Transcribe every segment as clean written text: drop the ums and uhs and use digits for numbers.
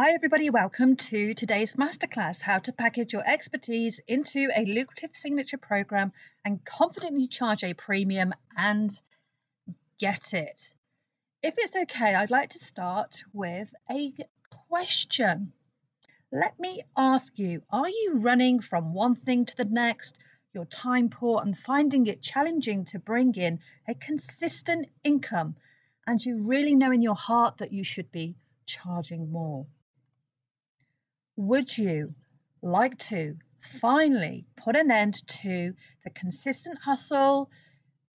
Hi everybody, welcome to today's masterclass, how to package your expertise into a lucrative signature program and confidently charge a premium and get it. If it's okay, I'd like to start with a question. Let me ask you, are you running from one thing to the next, you're time poor and finding it challenging to bring in a consistent income, and you really know in your heart that you should be charging more? Would you like to finally put an end to the consistent hustle,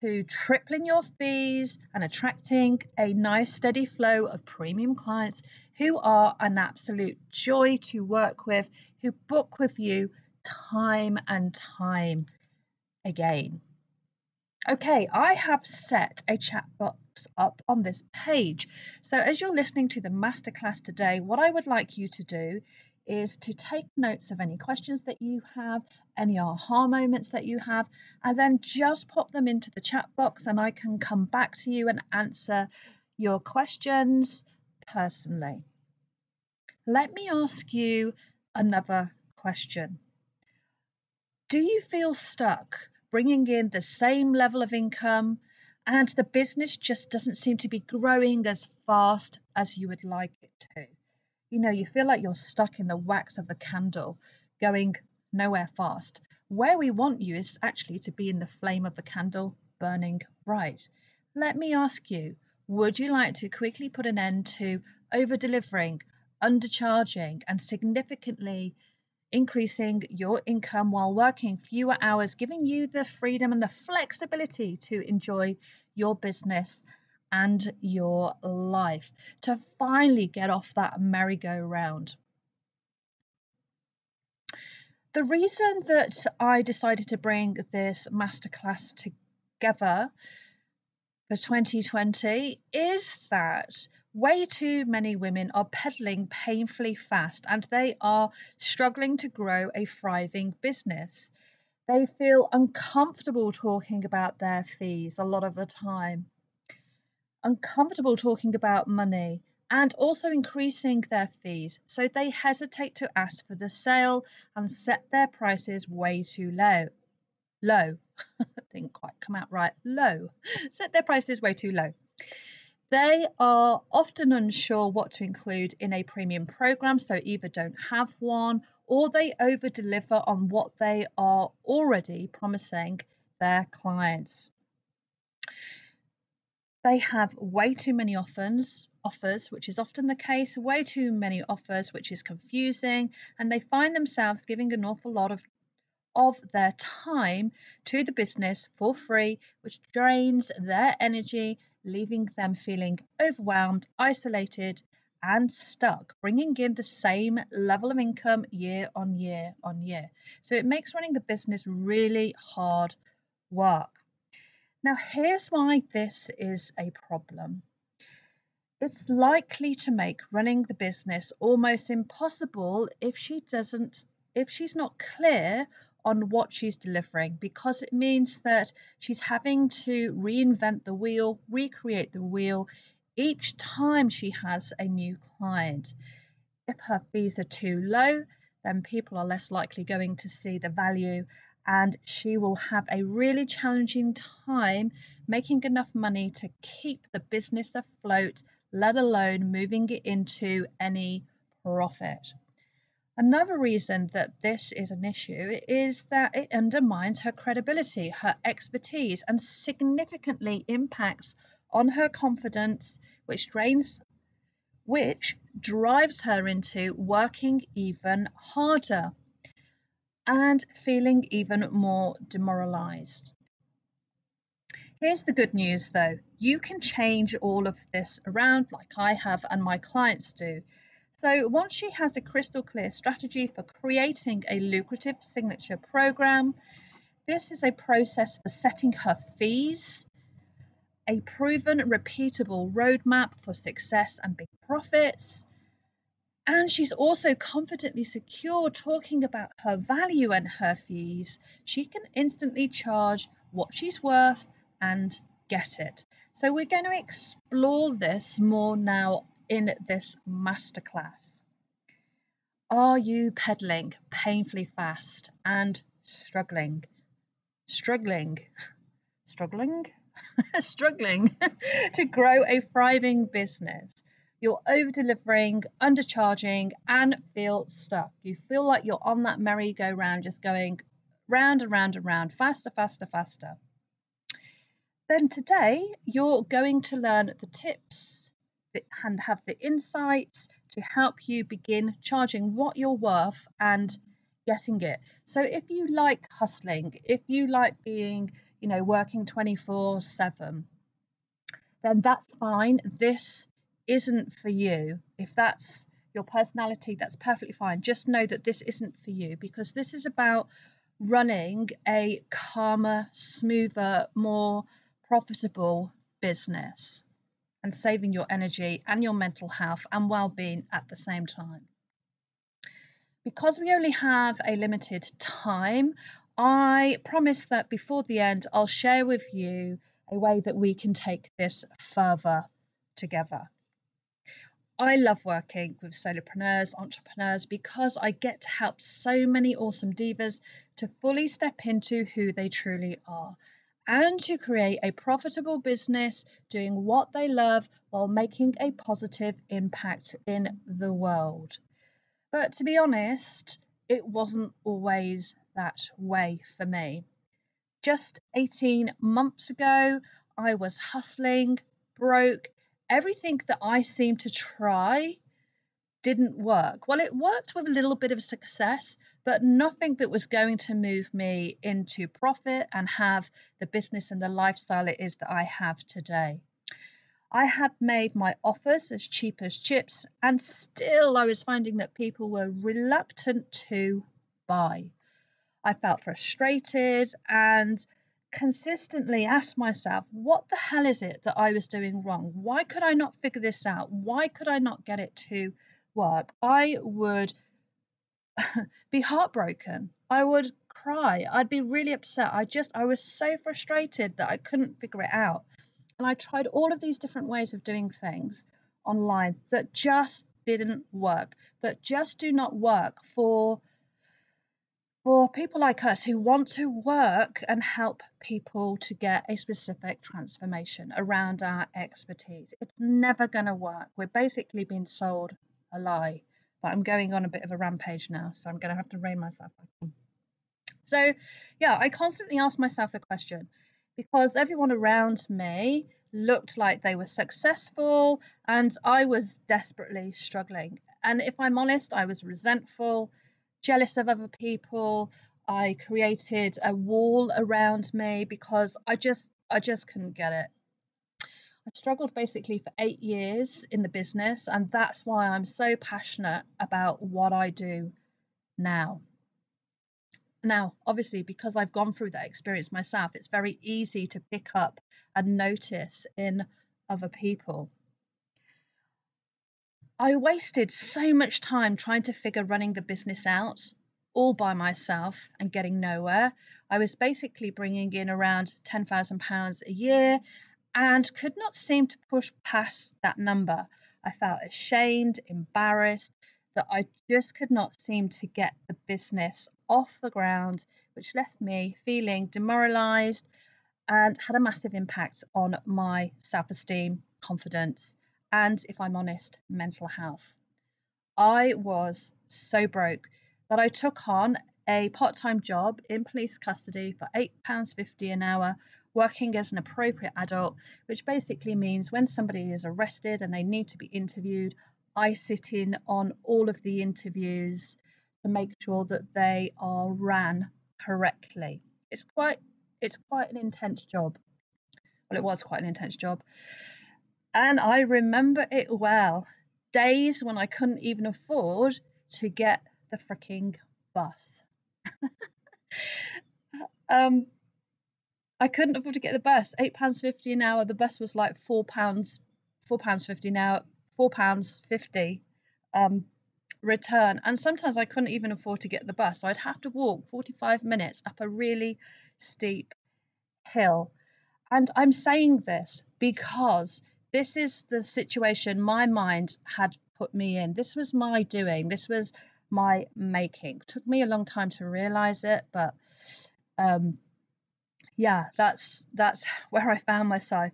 to tripling your fees and attracting a nice steady flow of premium clients who are an absolute joy to work with, who book with you time and time again? Okay, I have set a chat box up on this page. So as you're listening to the masterclass today, what I would like you to do is to take notes of any questions that you have, any aha moments that you have, and then just pop them into the chat box and I can come back to you and answer your questions personally. Let me ask you another question. Do you feel stuck bringing in the same level of income and the business just doesn't seem to be growing as fast as you would like it to? You know, you feel like you're stuck in the wax of the candle, going nowhere fast. Where we want you is actually to be in the flame of the candle, burning bright. Let me ask you, would you like to quickly put an end to over-delivering, undercharging, and significantly increasing your income while working fewer hours, giving you the freedom and the flexibility to enjoy your business and your life, to finally get off that merry-go-round? The reason that I decided to bring this masterclass together for 2020 is that way too many women are peddling painfully fast and they are struggling to grow a thriving business. They feel uncomfortable talking about their fees a lot of the time, uncomfortable talking about money and also increasing their fees. So they hesitate to ask for the sale and set their prices way too low. Didn't quite come out right. Low. Set their prices way too low. They are often unsure what to include in a premium program, so either don't have one or they over-deliver on what they are already promising their clients. They have way too many offers, which is often the case, way too many offers, which is confusing, and they find themselves giving an awful lot of their time to the business for free, which drains their energy, leaving them feeling overwhelmed, isolated, and stuck, bringing in the same level of income year on year on year. So it makes running the business really hard work. Now, here's why this is a problem. It's likely to make running the business almost impossible if she's not clear on what she's delivering, because it means that she's having to reinvent the wheel, recreate the wheel each time she has a new client. If her fees are too low, then people are less likely going to see the value and she will have a really challenging time making enough money to keep the business afloat, let alone moving it into any profit. Another reason that this is an issue is that it undermines her credibility, her expertise, and significantly impacts on her confidence, which drives her into working even harder and feeling even more demoralized. Here's the good news though. You can change all of this around like I have and my clients do. So once she has a crystal clear strategy for creating a lucrative signature program, this is a process for setting her fees, a proven repeatable roadmap for success and big profits. And she's also confidently secure talking about her value and her fees. She can instantly charge what she's worth and get it. So we're going to explore this more now in this masterclass. Are you pedaling painfully fast and struggling to grow a thriving business? You're over-delivering, undercharging, and feel stuck. You feel like you're on that merry-go-round, just going round and round and round, faster, faster, faster. Then today, you're going to learn the tips and have the insights to help you begin charging what you're worth and getting it. So if you like hustling, if you like being, working 24/7, then that's fine. This isn't for you. If that's your personality, that's perfectly fine. Just know that this isn't for you, because this is about running a calmer, smoother, more profitable business and saving your energy and your mental health and well-being at the same time. Because we only have a limited time, I promise that before the end, I'll share with you a way that we can take this further together. I love working with solopreneurs, entrepreneurs, because I get to help so many awesome divas to fully step into who they truly are and to create a profitable business doing what they love while making a positive impact in the world. But to be honest, it wasn't always that way for me. Just 18 months ago, I was hustling, broke. Everything that I seemed to try didn't work. Well, it worked with a little bit of success, but nothing that was going to move me into profit and have the business and the lifestyle it is that I have today. I had made my offers as cheap as chips, and still I was finding that people were reluctant to buy. I felt frustrated and consistently asked myself, what the hell is it that I was doing wrong? Why could I not figure this out? Why could I not get it to work? I would be heartbroken. I would cry. I'd be really upset. I was so frustrated that I couldn't figure it out. And I tried all of these different ways of doing things online that just didn't work, that just do not work for people like us who want to work and help people to get a specific transformation around our expertise. It's never going to work. We're basically being sold a lie. But I'm going on a bit of a rampage now, so I'm going to have to rein myself back in. So, yeah, I constantly ask myself the question, because everyone around me looked like they were successful and I was desperately struggling. And if I'm honest, I was resentful, jealous of other people. I created a wall around me because I just couldn't get it. I struggled basically for 8 years in the business, and that's why I'm so passionate about what I do now. Now, obviously, because I've gone through that experience myself, it's very easy to pick up and notice in other people. I wasted so much time trying to figure running the business out all by myself and getting nowhere. I was basically bringing in around £10,000 a year and could not seem to push past that number. I felt ashamed, embarrassed, that I just could not seem to get the business off the ground, which left me feeling demoralised and had a massive impact on my self-esteem, confidence, and, if I'm honest, mental health. I was so broke that I took on a part-time job in police custody for £8.50 an hour, working as an appropriate adult, which basically means when somebody is arrested and they need to be interviewed, I sit in on all of the interviews to make sure that they are ran correctly. It's quite an intense job. Well, it was quite an intense job. And I remember it well, days when I couldn't even afford to get the freaking bus. I couldn't afford to get the bus, £8.50 an hour. The bus was like £4.50 an hour, £4.50 return. And sometimes I couldn't even afford to get the bus. So I'd have to walk 45 minutes up a really steep hill. And I'm saying this because this is the situation my mind had put me in. This was my doing. This was my making. Took me a long time to realize it, but yeah, that's where I found myself.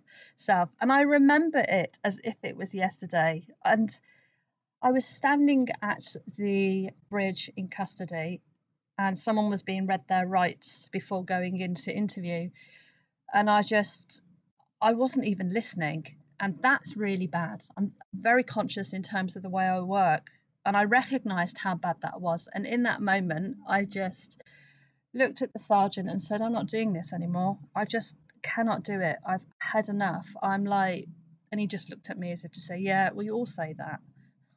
And I remember it as if it was yesterday. And I was standing at the bridge in custody, and someone was being read their rights before going into interview. And I wasn't even listening. And that's really bad. I'm very conscious in terms of the way I work. And I recognised how bad that was. And in that moment, I just looked at the sergeant and said, I'm not doing this anymore. I just cannot do it. I've had enough. I'm like, and he just looked at me as if to say, yeah, we all say that.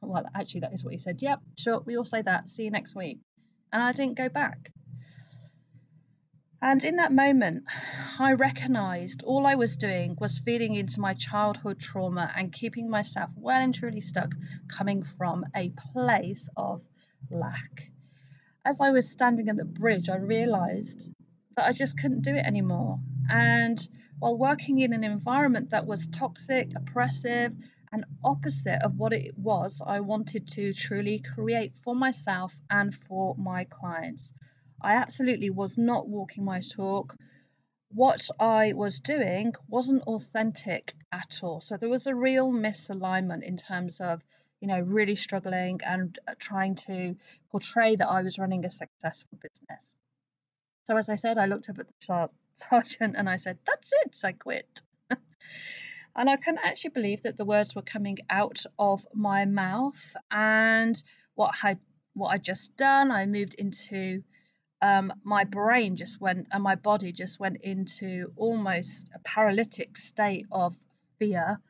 Well, actually, that is what he said. Yep, sure, we all say that. See you next week. And I didn't go back. And in that moment, I recognised all I was doing was feeding into my childhood trauma and keeping myself well and truly stuck, coming from a place of lack. As I was standing at the bridge, I realised that I just couldn't do it anymore. And while working in an environment that was toxic, oppressive, and opposite of what it was I wanted to truly create for myself and for my clients, I absolutely was not walking my talk. What I was doing wasn't authentic at all. So there was a real misalignment in terms of, you know, really struggling and trying to portray that I was running a successful business. So as I said, I looked up at the sergeant and I said, that's it, I quit. And I couldn't actually believe that the words were coming out of my mouth. And what I'd just done, I moved into... my brain just went and my body just went into almost a paralytic state of fear,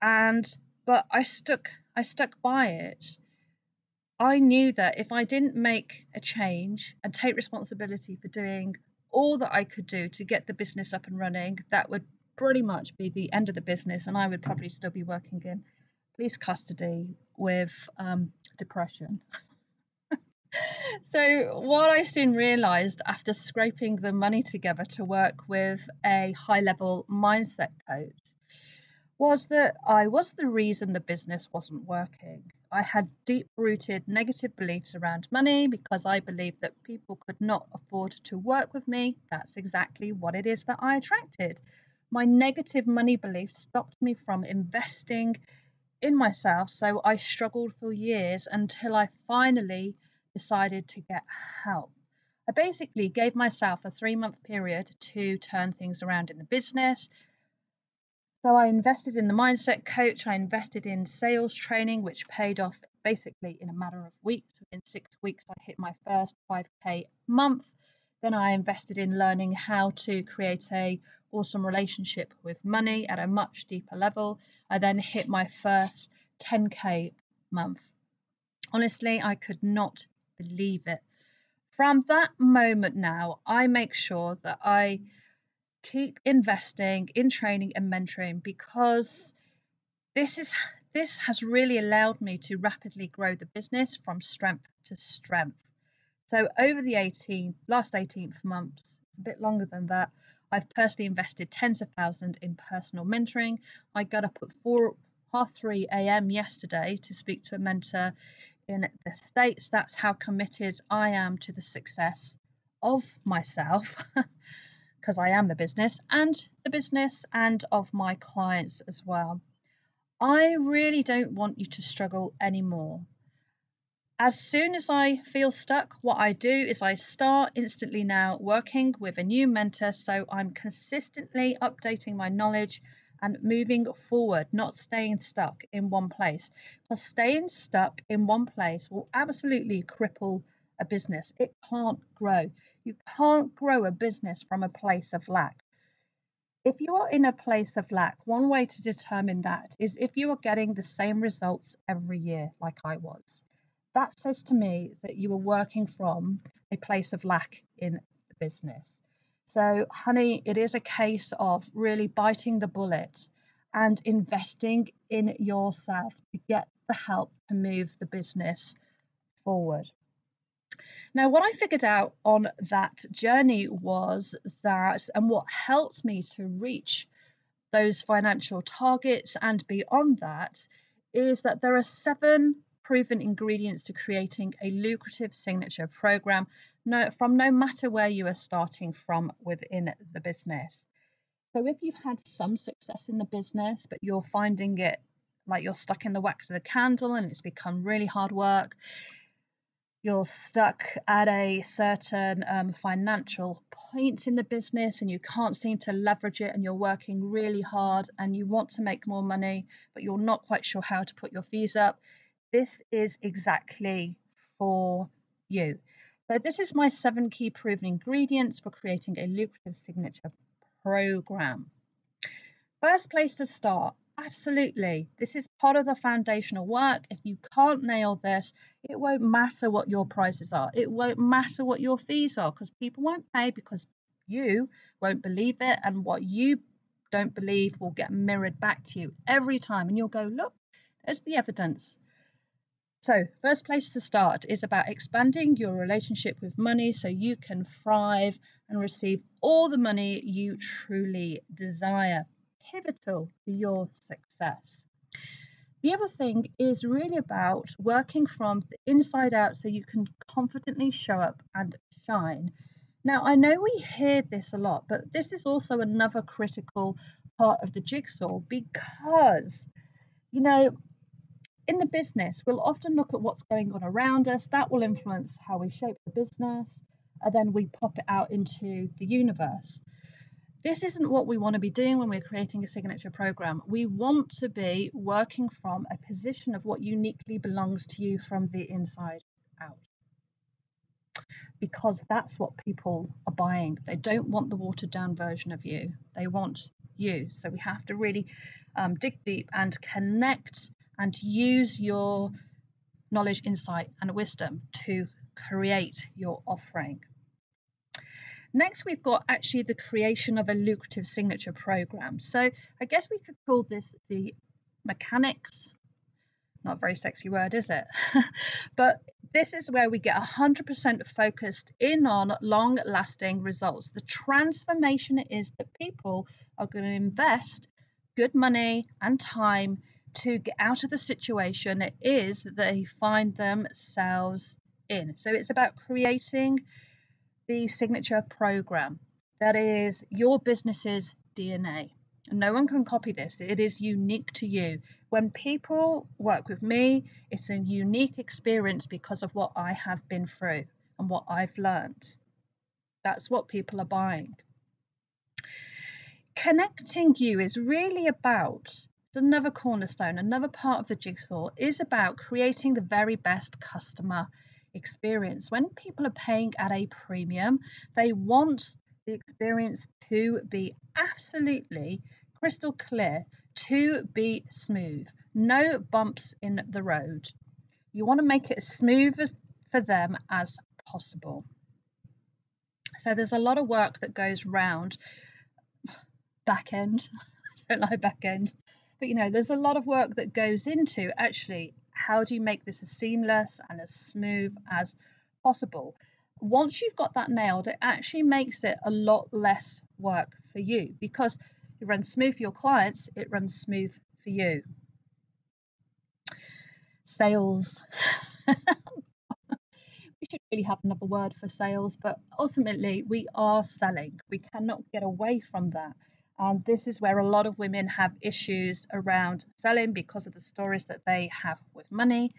but I stuck by it. I knew that if I didn't make a change and take responsibility for doing all that I could do to get the business up and running, that would pretty much be the end of the business, and I would probably still be working in police custody with depression. So what I soon realised after scraping the money together to work with a high-level mindset coach was that I was the reason the business wasn't working. I had deep-rooted negative beliefs around money because I believed that people could not afford to work with me. That's exactly what it is that I attracted. My negative money beliefs stopped me from investing in myself, so I struggled for years until I finally decided to get help. I basically gave myself a 3-month period to turn things around in the business. So I invested in the mindset coach, I invested in sales training, which paid off basically in a matter of weeks. Within 6 weeks, I hit my first 5K month. Then I invested in learning how to create an awesome relationship with money at a much deeper level. I then hit my first 10K month. Honestly, I could not believe it. From that moment now, I make sure that I keep investing in training and mentoring, because this has really allowed me to rapidly grow the business from strength to strength. So over the last 18 months, it's a bit longer than that, I've personally invested tens of thousands in personal mentoring. I got up at 3 a.m. yesterday to speak to a mentor in the States. That's how committed I am to the success of myself, because I am the business and of my clients as well. I really don't want you to struggle anymore. As soon as I feel stuck, what I do is I start instantly now working with a new mentor, so I'm consistently updating my knowledge and moving forward, not staying stuck in one place. Because staying stuck in one place will absolutely cripple a business. It can't grow. You can't grow a business from a place of lack. If you are in a place of lack, one way to determine that is if you are getting the same results every year like I was. That says to me that you are working from a place of lack in the business. So, honey, it is a case of really biting the bullet and investing in yourself to get the help to move the business forward. Now, what I figured out on that journey was that, and what helped me to reach those financial targets and beyond that, is that there are 7 proven ingredients to creating a lucrative signature program from no matter where you are starting from within the business. So if you've had some success in the business, but you're finding it like you're stuck in the wax of the candle and it's become really hard work, you're stuck at a certain financial point in the business and you can't seem to leverage it, and you're working really hard and you want to make more money, but you're not quite sure how to put your fees up, this is exactly for you. So this is my 7 key proven ingredients for creating a lucrative signature program. First place to start. Absolutely. This is part of the foundational work. If you can't nail this, it won't matter what your prices are. It won't matter what your fees are, because people won't pay because you won't believe it. And what you don't believe will get mirrored back to you every time. And you'll go, look, there's the evidence. So first place to start is about expanding your relationship with money so you can thrive and receive all the money you truly desire. Pivotal to your success. The other thing is really about working from the inside out so you can confidently show up and shine. Now, I know we hear this a lot, but this is also another critical part of the jigsaw, because, you know, in the business, we'll often look at what's going on around us. That will influence how we shape the business, and then we pop it out into the universe. This isn't what we want to be doing when we're creating a signature program. We want to be working from a position of what uniquely belongs to you from the inside out, because that's what people are buying. They don't want the watered down version of you. They want you. So we have to really dig deep and connect and use your knowledge, insight and wisdom to create your offering. Next, we've got actually the creation of a lucrative signature program. So I guess we could call this the mechanics. Not a very sexy word, is it? But this is where we get 100% focused in on long-lasting results. The transformation is that people are going to invest good money and time to get out of the situation it is that they find themselves in. So it's about creating the signature program that is your business's DNA. No one can copy this. It is unique to you. When people work with me, it's a unique experience because of what I have been through and what I've learned. That's what people are buying. Connecting you is really about another cornerstone. Another part of the jigsaw is about creating the very best customer experience. When people are paying at a premium, they want the experience to be absolutely crystal clear, to be smooth, no bumps in the road. You want to make it as smooth for them as possible. So there's a lot of work that goes round back end. I don't like back end, but you know, there's a lot of work that goes into actually, how do you make this as seamless and as smooth as possible? Once you've got that nailed, it actually makes it a lot less work for you, because it runs smooth for your clients, it runs smooth for you. Sales. We should really have another word for sales, but ultimately we are selling. We cannot get away from that. And this is where a lot of women have issues around selling because of the stories that they have with money.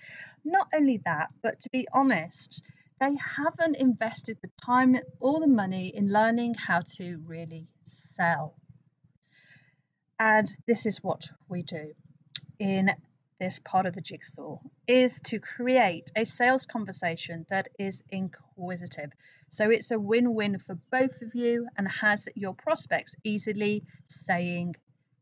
Not only that, but to be honest, they haven't invested the time or the money in learning how to really sell. And this is what we do in this part of the jigsaw, is to create a sales conversation that is inquisitive. So it's a win-win for both of you and has your prospects easily saying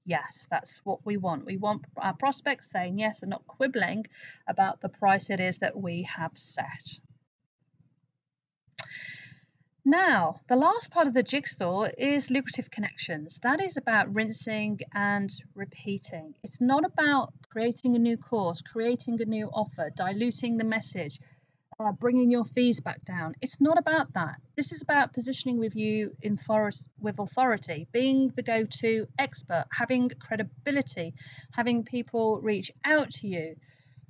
yes. That's what we want. We want our prospects saying yes and not quibbling about the price it is that we have set. Now, the last part of the jigsaw is lucrative connections. That is about rinsing and repeating. It's not about creating a new course, creating a new offer, diluting the message, bringing your fees back down. It's not about that. This is about positioning with you in with authority, being the go-to expert, having credibility, having people reach out to you,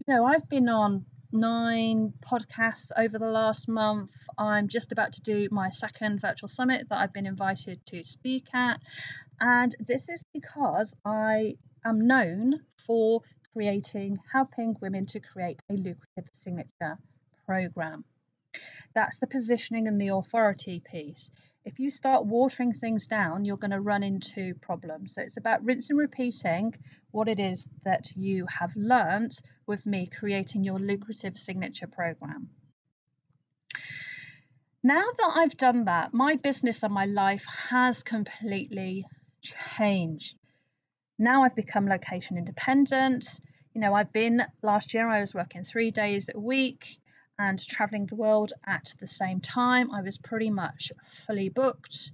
I've been on 9 podcasts over the last month. I'm just about to do my second virtual summit that I've been invited to speak at. And this is because I am known for helping women to create a lucrative signature program. That's the positioning and the authority piece. If you start watering things down, you're going to run into problems. So it's about rinsing and repeating what it is that you have learnt with me creating your lucrative signature program. Now that I've done that, my business and my life has completely changed. Now I've become location independent. Last year I was working 3 days a week and traveling the world at the same time. I was pretty much fully booked.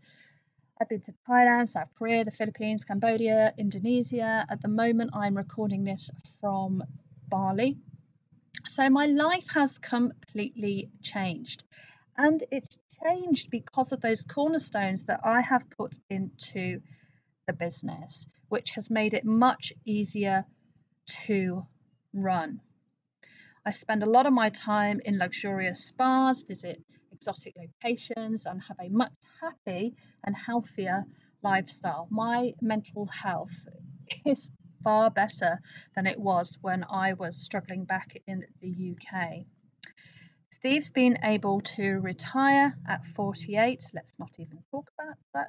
I've been to Thailand, South Korea, the Philippines, Cambodia, Indonesia. At the moment, I'm recording this from Bali. So my life has completely changed. And it's changed because of those cornerstones that I have put into the business, which has made it much easier to run. I spend a lot of my time in luxurious spas, visit exotic locations, and have a much happy and healthier lifestyle. My mental health is far better than it was when I was struggling back in the UK. Steve's been able to retire at 48. Let's not even talk about that.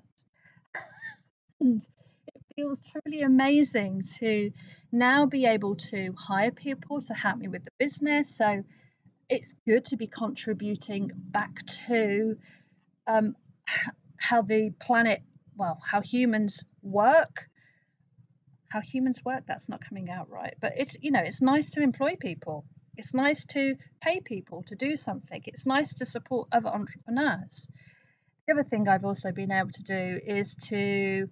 And it feels truly amazing to now be able to hire people to help me with the business. So it's good to be contributing back to how the planet, how humans work. How humans work, that's not coming out right. But it's, it's nice to employ people. It's nice to pay people to do something. It's nice to support other entrepreneurs. The other thing I've also been able to do is to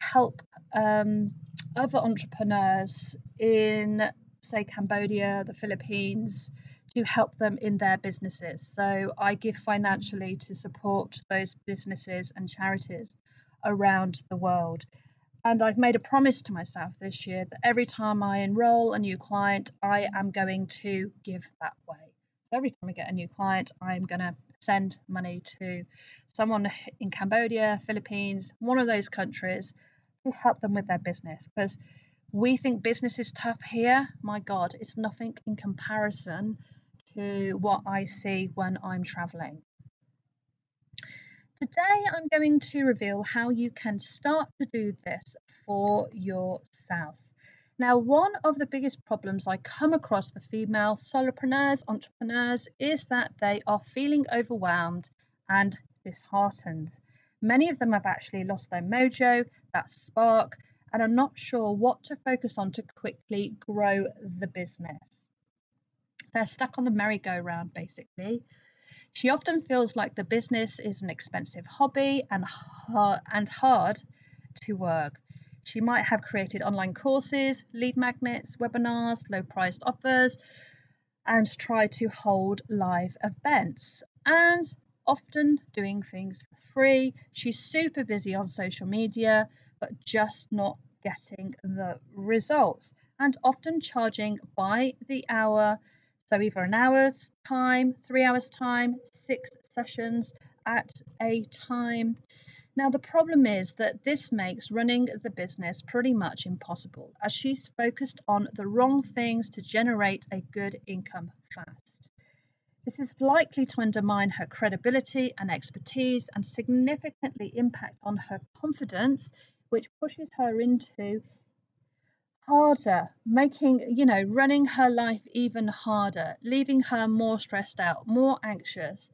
help other entrepreneurs in, say, Cambodia, the Philippines, to help them in their businesses. So I give financially to support those businesses and charities around the world. And I've made a promise to myself this year that every time I enroll a new client, I am going to give that way. So every time I get a new client, I'm going to send money to someone in Cambodia, Philippines, one of those countries, to help them with their business. Because we think business is tough here. My God, it's nothing in comparison to what I see when I'm traveling. Today, I'm going to reveal how you can start to do this for yourself. Now, one of the biggest problems I come across for female solopreneurs, entrepreneurs, is that they are feeling overwhelmed and disheartened. Many of them have actually lost their mojo, that spark, and are not sure what to focus on to quickly grow the business. They're stuck on the merry-go-round, basically. She often feels like the business is an expensive hobby and hard to work. She might have created online courses, lead magnets, webinars, low-priced offers, and try to hold live events, and often doing things for free. She's super busy on social media, but just not getting the results, and often charging by the hour. So either an hour's time, 3 hours time, 6 sessions at a time. Now, the problem is that this makes running the business pretty much impossible, as she's focused on the wrong things to generate a good income fast. This is likely to undermine her credibility and expertise and significantly impact on her confidence, which pushes her into harder, making, running her life even harder, leaving her more stressed out, more anxious,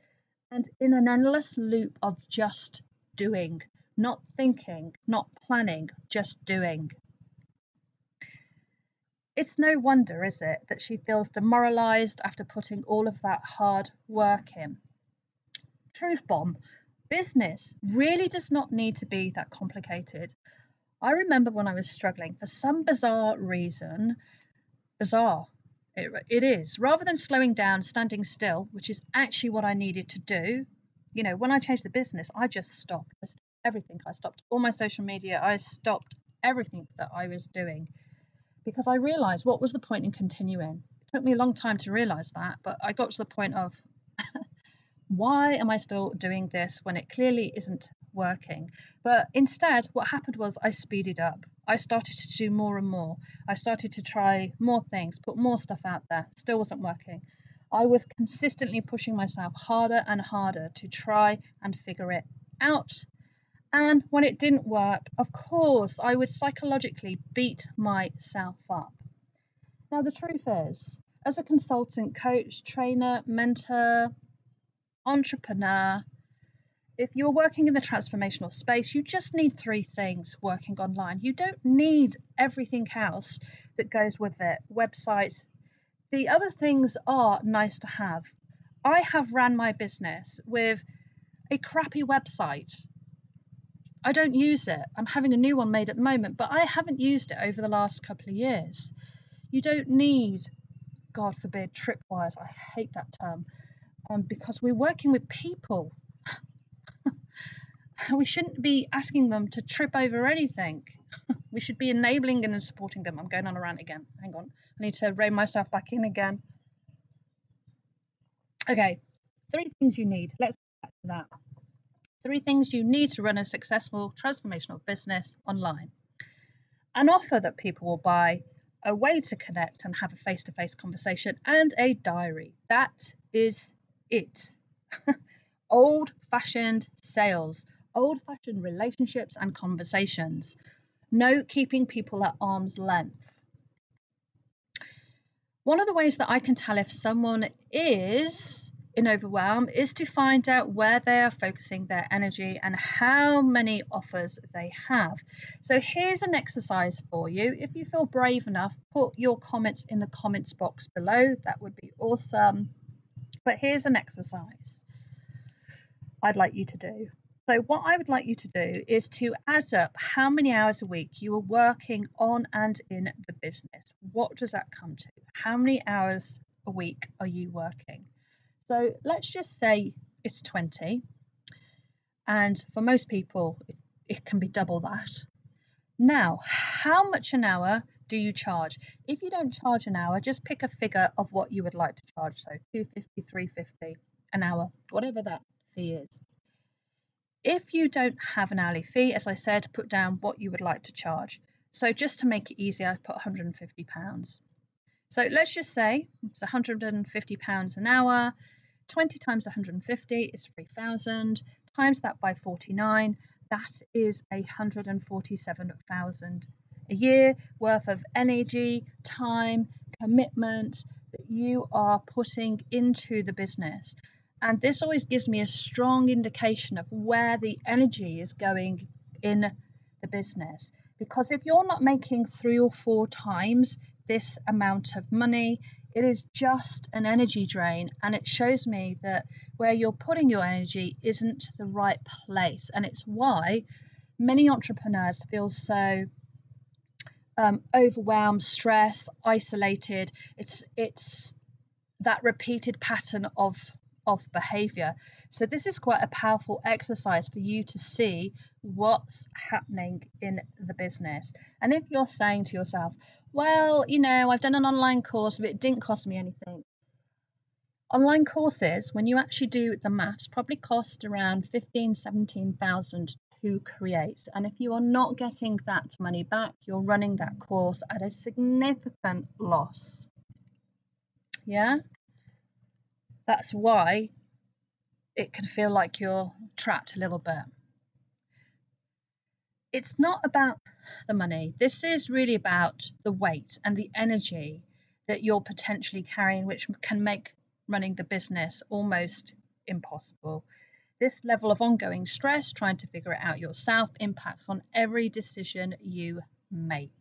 and in an endless loop of just doing, not thinking, not planning, just doing. It's no wonder, is it, that she feels demoralized after putting all of that hard work in. Truth bomb, business really does not need to be that complicated. I remember when I was struggling for some bizarre reason, bizarre it is, rather than slowing down, standing still, which is actually what I needed to do. When I changed the business, I just stopped. I stopped everything. I stopped all my social media. I stopped everything that I was doing because I realized, what was the point in continuing? Took me a long time to realize that, but I got to the point of why am I still doing this when it clearly isn't working? But instead, what happened was I speeded up. I started to do more and more. I started to try more things, put more stuff out there. Still wasn't working. I was consistently pushing myself harder and harder to try and figure it out. And when it didn't work, of course, I would psychologically beat myself up. Now, the truth is, as a consultant, coach, trainer, mentor, entrepreneur, if you're working in the transformational space, you just need three things working online. You don't need everything else that goes with it, websites. The other things are nice to have. I have run my business with a crappy website. I don't use it. I'm having a new one made at the moment, but I haven't used it over the last couple of years. You don't need, God forbid, tripwires. I hate that term because we're working with people. We shouldn't be asking them to trip over anything. We should be enabling and supporting them. I'm going on a rant again. Hang on. I need to rein myself back in again. Okay, three things you need. Let's get back to that. Three things you need to run a successful transformational business online. An offer that people will buy, a way to connect and have a face-to-face conversation, and a diary. That is it. Old-fashioned sales, old-fashioned relationships and conversations. No keeping people at arm's length. One of the ways that I can tell if someone is in overwhelm is to find out where they are focusing their energy and how many offers they have. So here's an exercise for you. If you feel brave enough, put your comments in the comments box below. That would be awesome. But here's an exercise I'd like you to do. So what I would like you to do is to add up how many hours a week you are working on and in the business. What does that come to? How many hours a week are you working? So let's just say it's 20. And for most people, it can be double that. Now, how much an hour do you charge? If you don't charge an hour, just pick a figure of what you would like to charge. So $2.50, $3.50 an hour, whatever that fee is. If you don't have an hourly fee, as I said, put down what you would like to charge. So just to make it easier, I put £150. So let's just say it's £150 an hour. 20 times 150 is 3,000. Times that by 49, that is 147,000 a year worth of energy, time, commitment that you are putting into the business. And this always gives me a strong indication of where the energy is going in the business. Because if you're not making 3 or 4 times this amount of money, it is just an energy drain. And it shows me that where you're putting your energy isn't the right place. And it's why many entrepreneurs feel so overwhelmed, stressed, isolated. It's that repeated pattern of behavior. So this is quite a powerful exercise for you to see what's happening in the business. And if you're saying to yourself, well, you know, I've done an online course, but it didn't cost me anything. Online courses, when you actually do the maths, probably cost around $15,000, $17,000 to create. And if you are not getting that money back, you're running that course at a significant loss. Yeah? That's why it can feel like you're trapped a little bit. It's not about the money. This is really about the weight and the energy that you're potentially carrying, which can make running the business almost impossible. This level of ongoing stress, trying to figure it out yourself, impacts on every decision you make.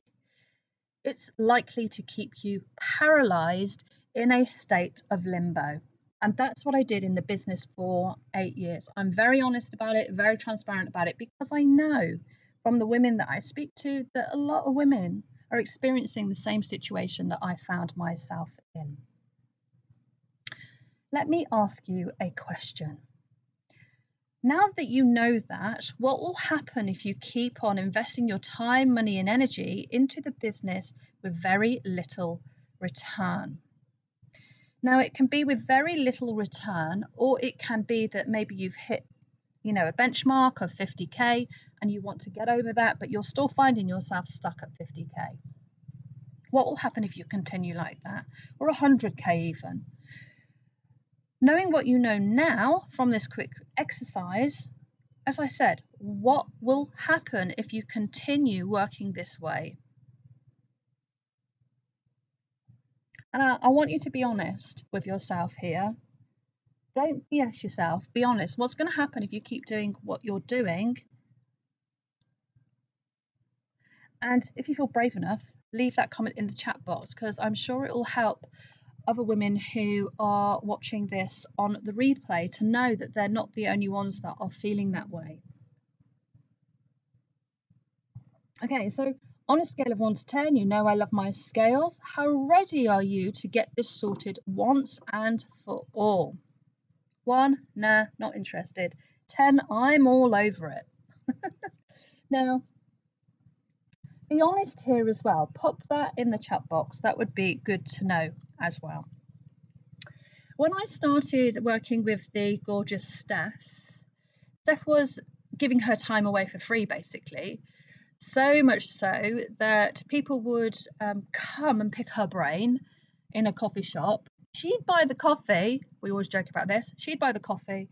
It's likely to keep you paralyzed in a state of limbo. And that's what I did in the business for 8 years. I'm very honest about it, very transparent about it, because I know from the women that I speak to that a lot of women are experiencing the same situation that I found myself in. Let me ask you a question. Now that you know that, what will happen if you keep on investing your time, money, and energy into the business with very little return? Now, it can be with very little return, or it can be that maybe you've hit, a benchmark of 50K and you want to get over that, but you're still finding yourself stuck at 50K. What will happen if you continue like that, or 100K even? Knowing what you know now from this quick exercise, as I said, what will happen if you continue working this way? And I want you to be honest with yourself here. Don't BS yourself, be honest. What's going to happen if you keep doing what you're doing? And if you feel brave enough, leave that comment in the chat box, because I'm sure it will help other women who are watching this on the replay to know that they're not the only ones that are feeling that way. Okay, so on a scale of 1 to 10, I love my scales. How ready are you to get this sorted once and for all? 1, nah, not interested. 10, I'm all over it. Now, be honest here as well. Pop that in the chat box. That would be good to know as well. When I started working with the gorgeous Steph was giving her time away for free, basically. So much so that people would come and pick her brain in a coffee shop. She'd buy the coffee. We always joke about this. She'd buy the coffee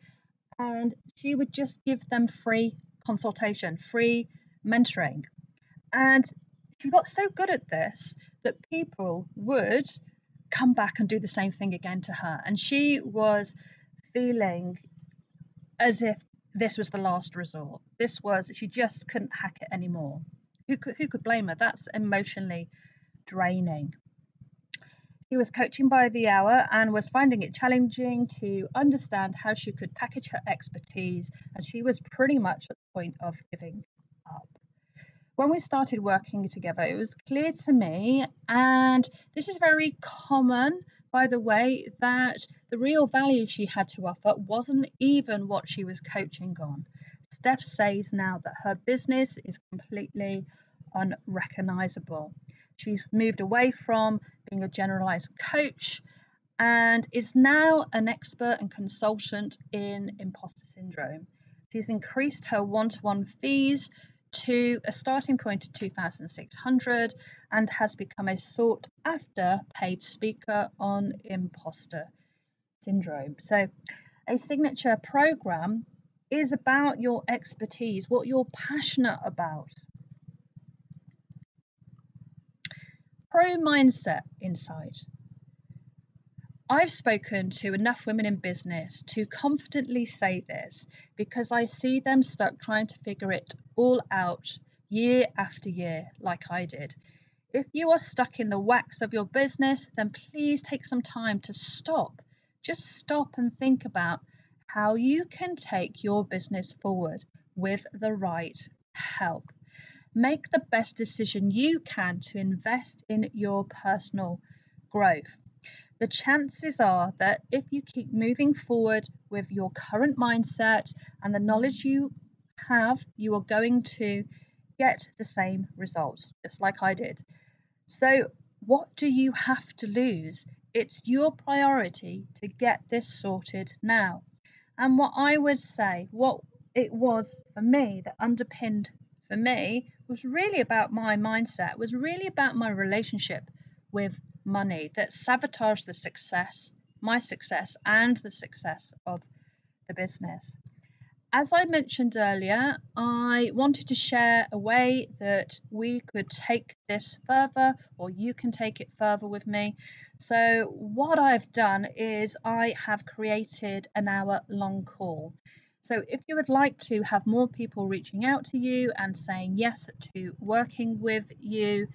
and she would just give them free consultation, free mentoring. And she got so good at this that people would come back and do the same thing again to her. And she was feeling as if this was the last resort. She just couldn't hack it anymore. Who could blame her? That's emotionally draining. She was coaching by the hour and was finding it challenging to understand how she could package her expertise. And she was pretty much at the point of giving up. When we started working together, it was clear to me, and this is very common, by the way, that the real value she had to offer wasn't even what she was coaching on. Steph says now that her business is completely unrecognizable. She's moved away from being a generalized coach and is now an expert and consultant in imposter syndrome. She's increased her one-to-one fees to a starting point of 2,600 and has become a sought after paid speaker on imposter syndrome. So a signature program is about your expertise, what you're passionate about. Pro mindset insight. I've spoken to enough women in business to confidently say this because I see them stuck trying to figure it all out year after year, like I did. If you are stuck in the wax of your business, then please take some time to stop. Just stop and think about how you can take your business forward with the right help. Make the best decision you can to invest in your personal growth. The chances are that if you keep moving forward with your current mindset and the knowledge you have, you are going to get the same results, just like I did. So what do you have to lose? It's your priority to get this sorted now. And what I would say, what it was for me that underpinned for me was really about my mindset, was really about my relationship with money that sabotaged the success, my success, and the success of the business. As I mentioned earlier, I wanted to share a way that we could take this further, or you can take it further with me. So what I've done is I have created an hour-long call. So if you would like to have more people reaching out to you and saying yes to working with you,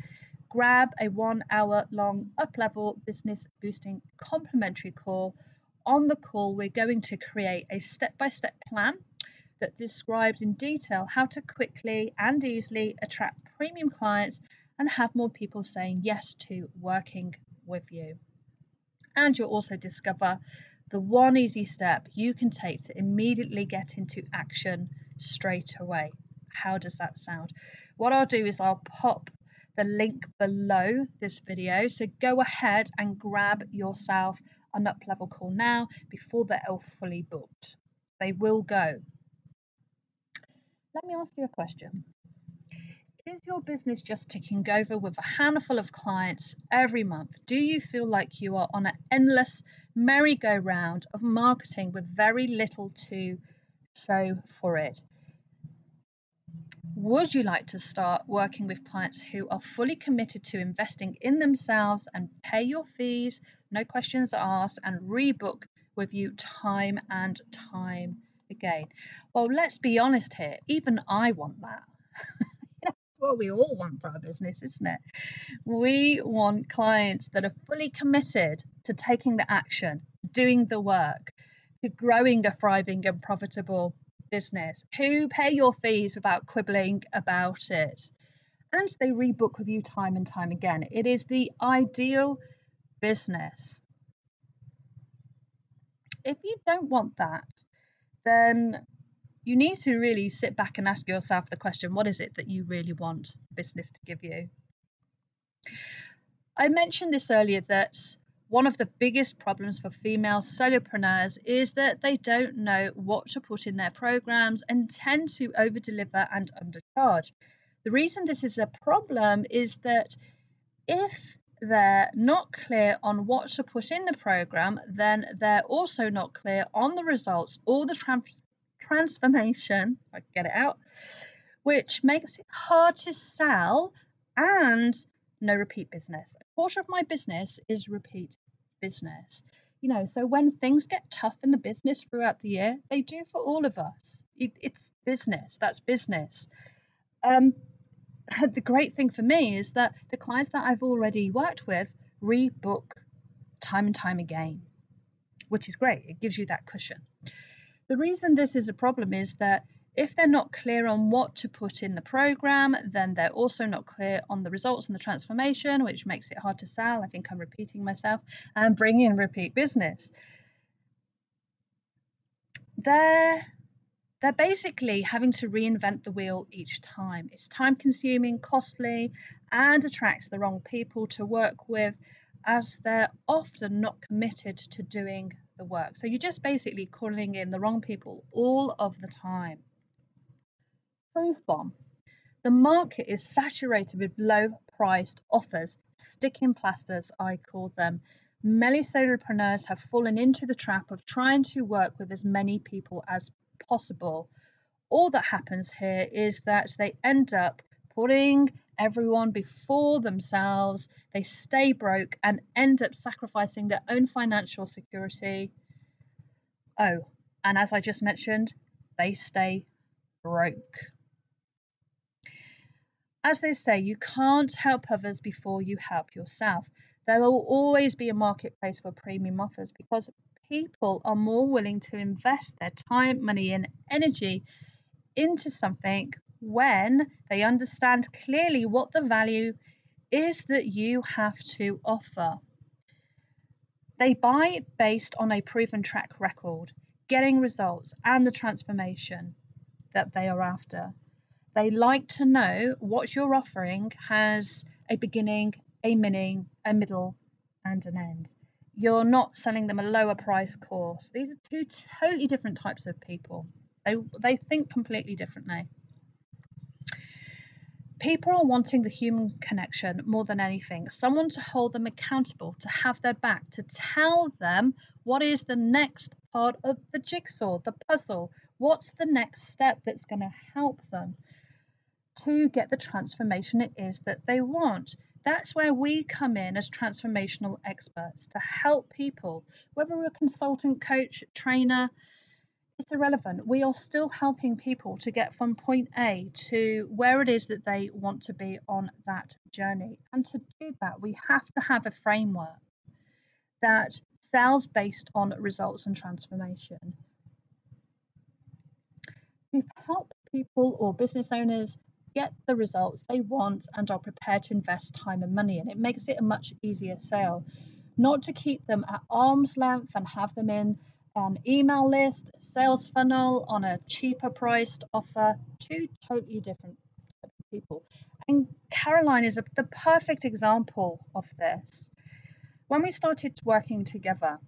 grab a 1 hour long up-level business boosting complimentary call. On the call, we're going to create a step-by-step plan that describes in detail how to quickly and easily attract premium clients and have more people saying yes to working with you. And you'll also discover the one easy step you can take to immediately get into action straight away. How does that sound? What I'll do is I'll pop the link below this video, so go ahead and grab yourself an up-level call now before they're all fully booked. They will go. Let me ask you a question. Is your business just ticking over with a handful of clients every month? Do you feel like you are on an endless merry-go-round of marketing with very little to show for it? Would you like to start working with clients who are fully committed to investing in themselves and pay your fees, no questions asked, and rebook with you time and time again? Well, let's be honest here. Even I want that. Well, we all want for our business, isn't it? We want clients that are fully committed to taking the action, doing the work, to growing a thriving and profitable business, who pay your fees without quibbling about it, and they rebook with you time and time again. It is the ideal business. If you don't want that, then you need to really sit back and ask yourself the question, what is it that you really want business to give you? I mentioned this earlier, that one of the biggest problems for female solopreneurs is that they don't know what to put in their programs and tend to over-deliver and undercharge. The reason this is a problem is that if they're not clear on what to put in the program, then they're also not clear on the results or the transformation, if I can get it out, which makes it hard to sell and no repeat business. A quarter of my business is repeat business. You know, so when things get tough in the business throughout the year, they do for all of us. It's business, that's business. The great thing for me is that the clients that I've already worked with rebook time and time again, which is great. It gives you that cushion. The reason this is a problem is that if they're not clear on what to put in the program, then they're also not clear on the results and the transformation, which makes it hard to sell. I think I'm repeating myself, and bring in repeat business. They're basically having to reinvent the wheel each time. It's time-consuming, costly, and attracts the wrong people to work with, as they're often not committed to doing the work. So you're just basically calling in the wrong people all of the time. Truth bomb. The market is saturated with low-priced offers, sticking plasters, I call them. Many solopreneurs have fallen into the trap of trying to work with as many people as possible. All that happens here is that they end up putting everyone before themselves, they stay broke and end up sacrificing their own financial security. Oh, and as I just mentioned, they stay broke. As they say, you can't help others before you help yourself. There will always be a marketplace for premium offers because people are more willing to invest their time, money, and energy into something when they understand clearly what the value is that you have to offer. They buy based on a proven track record, getting results and the transformation that they are after. They like to know what you're offering has a beginning, a middle, and an end. You're not selling them a lower price course. These are two totally different types of people. They think completely differently. People are wanting the human connection more than anything, someone to hold them accountable, to have their back, to tell them what is the next part of the jigsaw, the puzzle, what's the next step that's going to help them to get the transformation it is that they want. That's where we come in as transformational experts, to help people. Whether we're a consultant, coach, trainer, it's irrelevant. We are still helping people to get from point A to where it is that they want to be on that journey. And to do that, we have to have a framework that sells based on results and transformation. To help people or business owners get the results they want and are prepared to invest time and money in, it makes it a much easier sale. Not to keep them at arm's length and have them in an email list, sales funnel, on a cheaper priced offer. Two totally different people. And Caroline is the perfect example of this. When we started working together,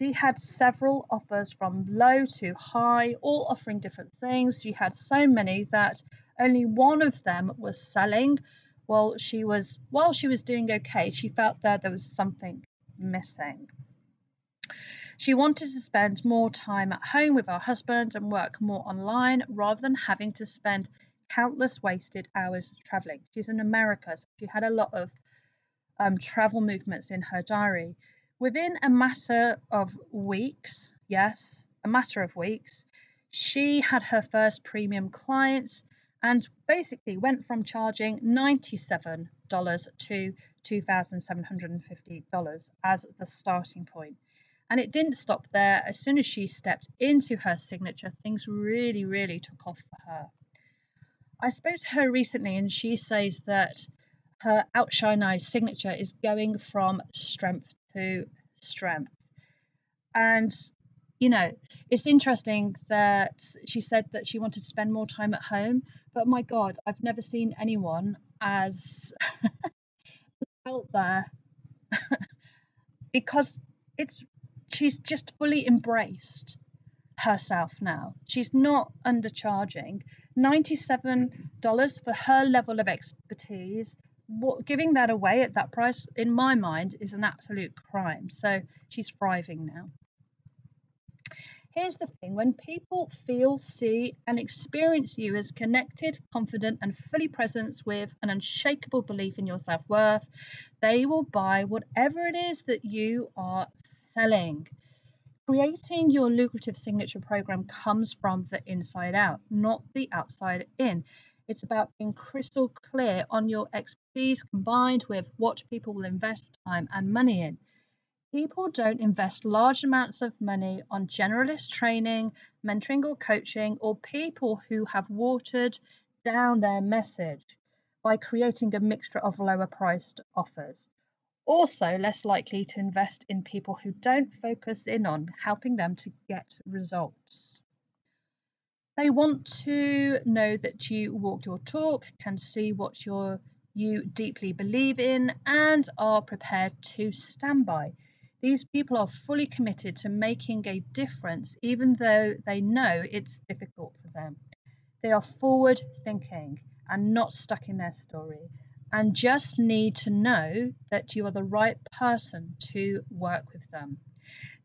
She had several offers from low to high, all offering different things. She had so many that only one of them was selling. While she was doing okay, she felt that there was something missing. She wanted to spend more time at home with her husband and work more online rather than having to spend countless wasted hours traveling. She's in America, so she had a lot of travel movements in her diary. Within a matter of weeks, she had her first premium clients and basically went from charging $97 to $2,750 as the starting point. And it didn't stop there. As soon as she stepped into her signature, things really, really took off for her. I spoke to her recently and she says that her Outshine Eyes signature is going from strength to strength. And, you know, it's interesting that she said that she wanted to spend more time at home, but my God, I've never seen anyone as out there because she's just fully embraced herself now. She's not undercharging. $97 for her level of expertise, giving that away at that price, in my mind, is an absolute crime. So she's thriving now. Here's the thing. When people feel, see, and experience you as connected, confident, and fully present with an unshakable belief in your self-worth, they will buy whatever it is that you are selling. Creating your lucrative signature program comes from the inside out, not the outside in. It's about being crystal clear on your expertise combined with what people will invest time and money in. People don't invest large amounts of money on generalist training, mentoring or coaching, or people who have watered down their message by creating a mixture of lower priced offers. Also less likely to invest in people who don't focus in on helping them to get results. They want to know that you walk your talk, can see what you deeply believe in, and are prepared to stand by. These people are fully committed to making a difference, even though they know it's difficult for them. They are forward thinking and not stuck in their story, and just need to know that you are the right person to work with them.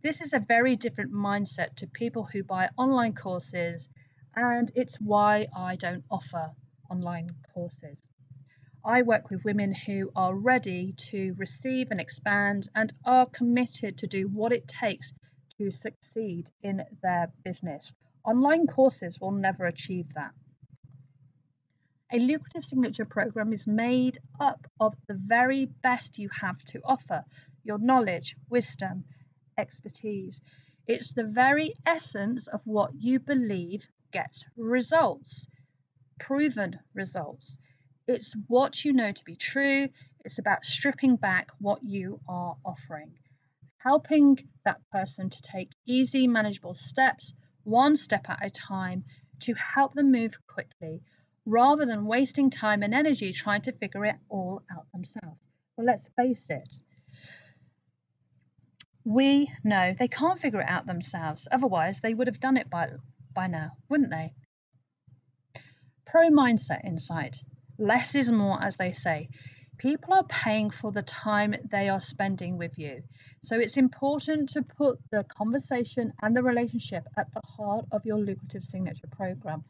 This is a very different mindset to people who buy online courses, and it's why I don't offer online courses. I work with women who are ready to receive and expand and are committed to do what it takes to succeed in their business. Online courses will never achieve that. A lucrative signature program is made up of the very best you have to offer, your knowledge, wisdom, expertise. It's the very essence of what you believe gets results, proven results. It's what you know to be true. It's about stripping back what you are offering, helping that person to take easy, manageable steps, one step at a time, to help them move quickly, rather than wasting time and energy trying to figure it all out themselves. Well, let's face it. We know they can't figure it out themselves. Otherwise, they would have done it by now, wouldn't they? Pro mindset insight. Less is more, as they say. People are paying for the time they are spending with you. So it's important to put the conversation and the relationship at the heart of your lucrative signature program.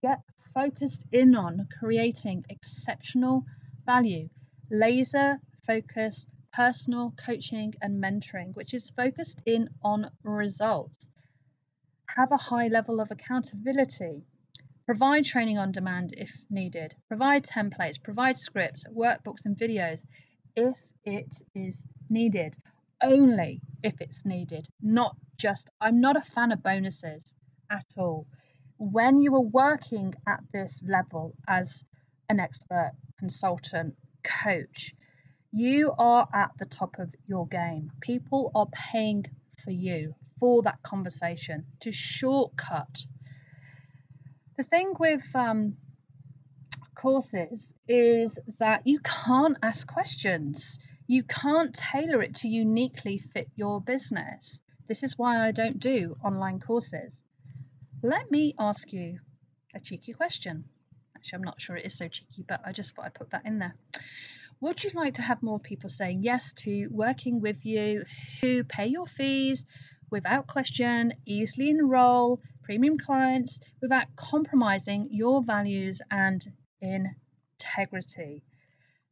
Get focused in on creating exceptional value, laser focused personal coaching and mentoring, which is focused in on results. Have a high level of accountability. Provide training on demand if needed. Provide templates, provide scripts, workbooks and videos if it is needed. Only if it's needed, not just. I'm not a fan of bonuses at all. When you are working at this level as an expert, consultant, coach, you are at the top of your game. People are paying for you, for that conversation, to shortcut. The thing with courses is that you can't ask questions. You can't tailor it to uniquely fit your business. This is why I don't do online courses. Let me ask you a cheeky question. Actually, I'm not sure it is so cheeky, but I just thought I'd put that in there. Would you like to have more people saying yes to working with you, who pay your fees without question, easily enroll, premium clients, without compromising your values and integrity?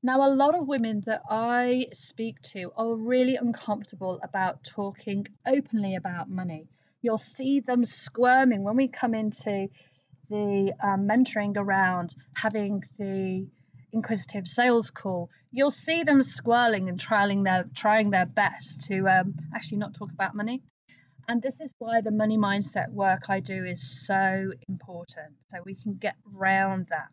Now, a lot of women that I speak to are really uncomfortable about talking openly about money. You'll see them squirming when we come into the mentoring around having the inquisitive sales call. You'll see them squirming and trying their best to actually not talk about money. And this is why the money mindset work I do is so important, so we can get round that.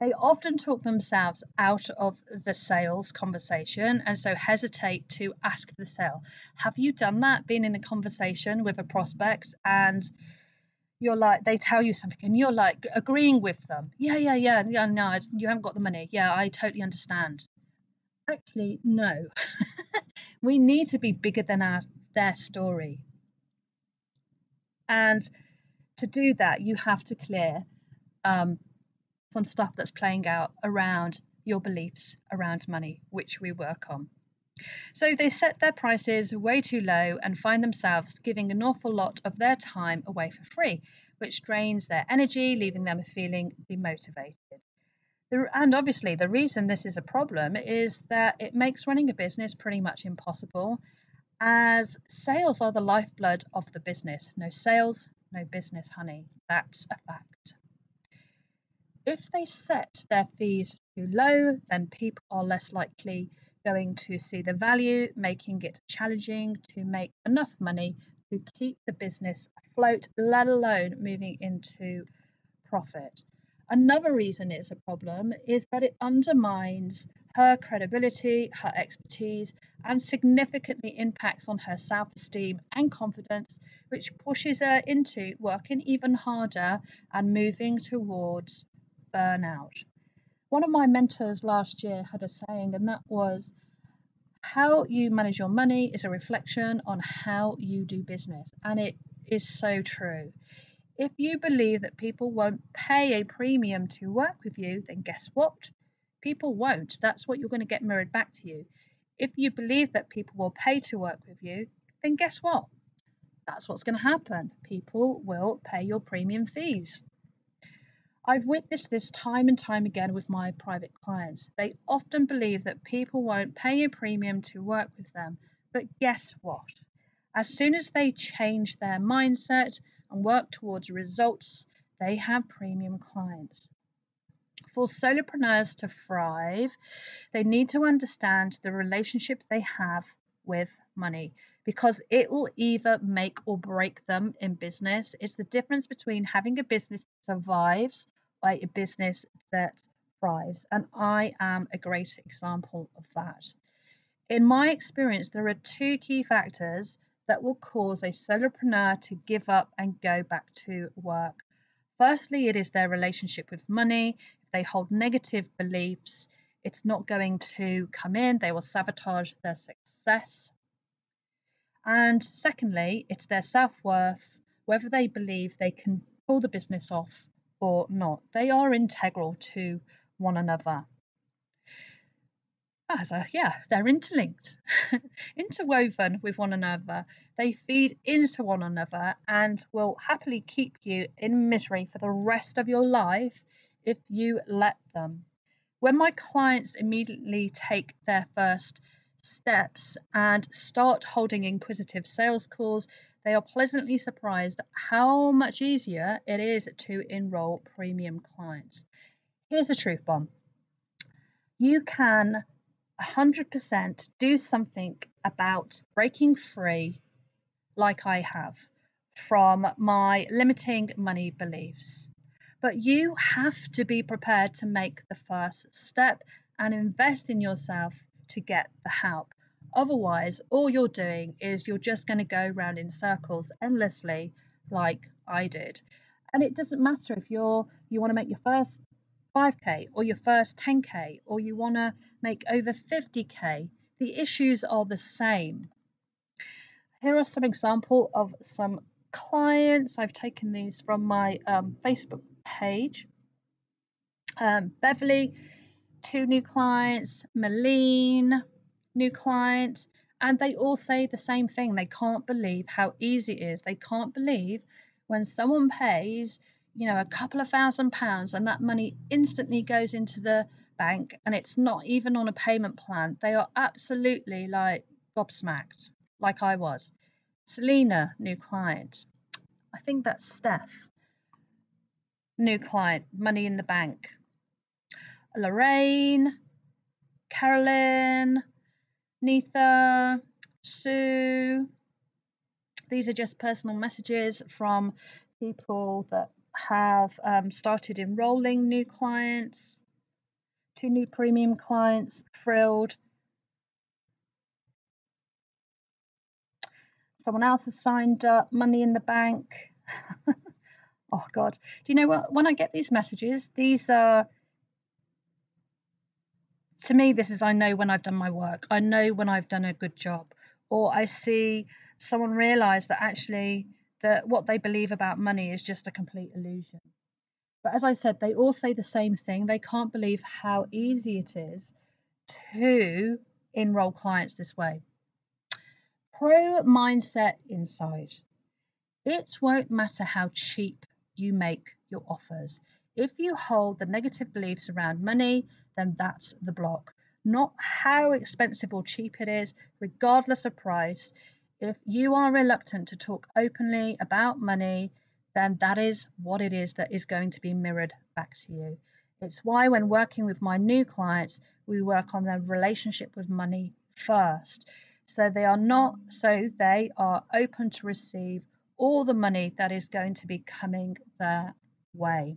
They often talk themselves out of the sales conversation and so hesitate to ask the sale. Have you done that? Been in a conversation with a prospect and you're like, they tell you something and you're like agreeing with them. Yeah, no, you haven't got the money. Yeah, I totally understand. Actually, no. We need to be bigger than their story. And to do that, you have to clear on stuff that's playing out around your beliefs around money, which we work on. So they set their prices way too low and find themselves giving an awful lot of their time away for free, which drains their energy, leaving them feeling demotivated. And obviously the reason this is a problem is that it makes running a business pretty much impossible, as sales are the lifeblood of the business. No sales, no business, honey. That's a fact. If they set their fees too low, then people are less likely going to see the value, making it challenging to make enough money to keep the business afloat, let alone moving into profit. Another reason it's a problem is that it undermines her credibility, her expertise, and significantly impacts on her self-esteem and confidence, which pushes her into working even harder and moving towards burnout. One of my mentors last year had a saying, and that was, how you manage your money is a reflection on how you do business. And it is so true. If you believe that people won't pay a premium to work with you, then guess what? People won't. That's what you're going to get mirrored back to you. If you believe that people will pay to work with you, then guess what? That's what's going to happen. People will pay your premium fees. I've witnessed this time and time again with my private clients. They often believe that people won't pay a premium to work with them, but guess what? As soon as they change their mindset and work towards results, they have premium clients. For solopreneurs to thrive, they need to understand the relationship they have with money, because it will either make or break them in business. It's the difference between having a business that survives or a business that thrives. And I am a great example of that. In my experience, there are two key factors that will cause a solopreneur to give up and go back to work. Firstly, it is their relationship with money. If they hold negative beliefs, it's not going to come in. They will sabotage their success. And secondly, it's their self-worth, whether they believe they can pull the business off or not. They are integral to one another. They're interlinked, interwoven with one another. They feed into one another and will happily keep you in misery for the rest of your life if you let them. When my clients immediately take their first steps and start holding inquisitive sales calls, they are pleasantly surprised how much easier it is to enroll premium clients. Here's a truth bomb. You can 100% do something about breaking free, like I have, from my limiting money beliefs. But you have to be prepared to make the first step and invest in yourself to get the help. Otherwise, all you're doing is you're just going to go round in circles endlessly, like I did. And it doesn't matter if you want to make your first 5K or your first 10K, or you want to make over 50K. The issues are the same. Here are some example of some clients. I've taken these from my Facebook page. Beverly, two new clients, Malene, new client, and they all say the same thing. They can't believe how easy it is. They can't believe when someone pays, you know, a couple of £1,000s and that money instantly goes into the bank and it's not even on a payment plan. They are absolutely like gobsmacked, like I was. Selena, new client. I think that's Steph. New client, money in the bank. Lorraine, Carolyn, Neetha, Sue. These are just personal messages from people that have started enrolling new clients. Two new premium clients, Frilled. Someone else has signed up, money in the bank. Oh God, do you know what? When I get these messages, these are, to me, this is, I know when I've done my work. I know when I've done a good job. Or I see someone realise that actually that what they believe about money is just a complete illusion. But as I said, they all say the same thing. They can't believe how easy it is to enrol clients this way. Pro mindset insight. It won't matter how cheap you make your offers. If you hold the negative beliefs around money, then that's the block. Not how expensive or cheap it is, regardless of price. If you are reluctant to talk openly about money, then that is what it is that is going to be mirrored back to you. It's why when working with my new clients, we work on their relationship with money first. So they are open to receive all the money that is going to be coming their way.